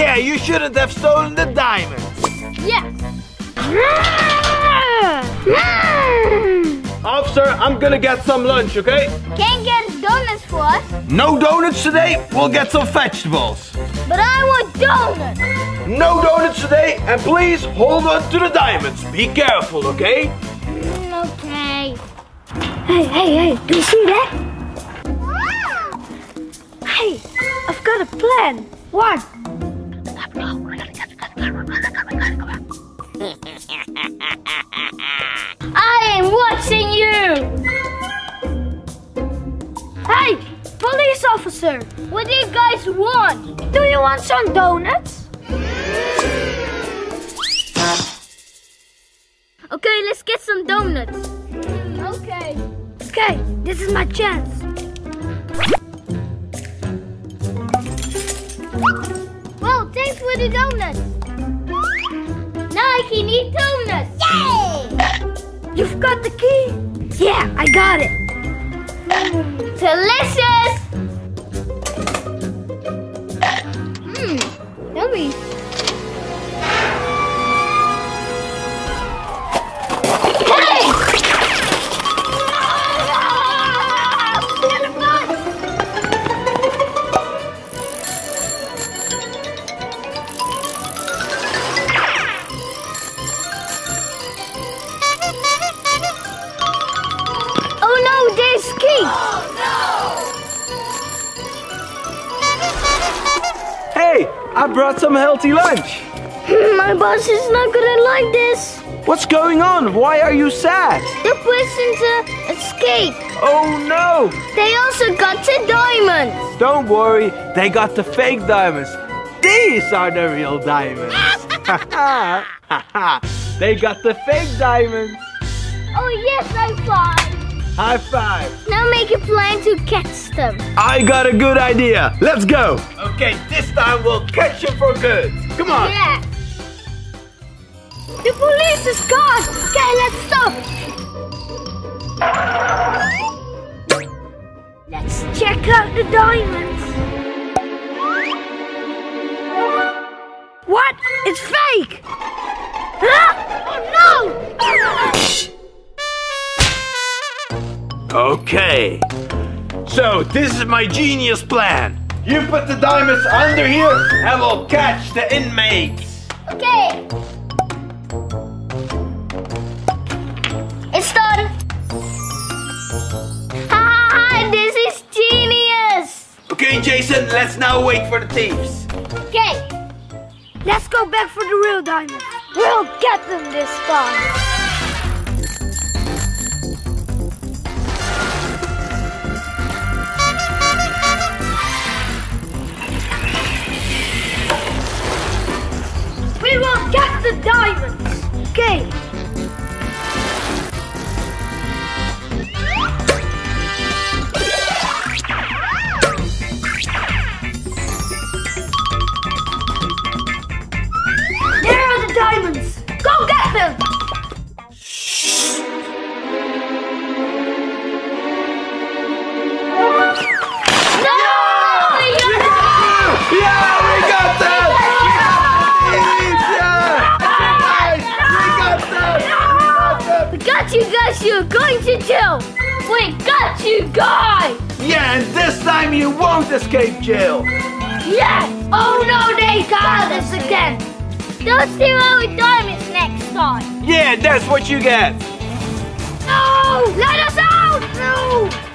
Yeah, you shouldn't have stolen the diamonds. Yes. Officer, I'm gonna get some lunch, okay? Can you get donuts for us? No donuts today, we'll get some vegetables. But I want donuts. No donuts today, and please hold on to the diamonds. Be careful, okay? Okay. Hey, do you see that? Hey, I've got a plan. What? I am watching you! Hey, police officer! What do you guys want? Do you want some donuts? Okay, let's get some donuts. Okay. Okay, this is my chance. Well, thanks for the donuts. Now I can eat donuts. Yay! You've got the key? Yeah, I got it. Delicious! Mmm, yummy. I brought some healthy lunch. My boss is not gonna like this. What's going on? Why are you sad? The prisoners escaped. Oh no! They also got the diamonds. Don't worry, they got the fake diamonds. These are the real diamonds. They got the fake diamonds. Oh yes, high five. High five. Now make a plan to catch them. I got a good idea. Let's go. Okay, this time we'll catch them for good. Come on. Yeah. The police is gone. Okay, let's stop. Let's check out the diamonds. What? It's fake. Huh? Oh no! Okay, so this is my genius plan. You put the diamonds under here and we'll catch the inmates. Okay. It's done. Ah, this is genius. Okay, Jason, let's now wait for the thieves. Okay. Let's go back for the real diamonds. We'll get them this time. We will get the diamonds! Okay! There are the diamonds! Go get them! No! Yeah! Yeah, we got them! You guys, you're going to jail! We got you guys! Yeah, and this time you won't escape jail! Yes! Oh no, they got us again! They'll steal our diamonds next time! Yeah, that's what you get! No! Let us out! No!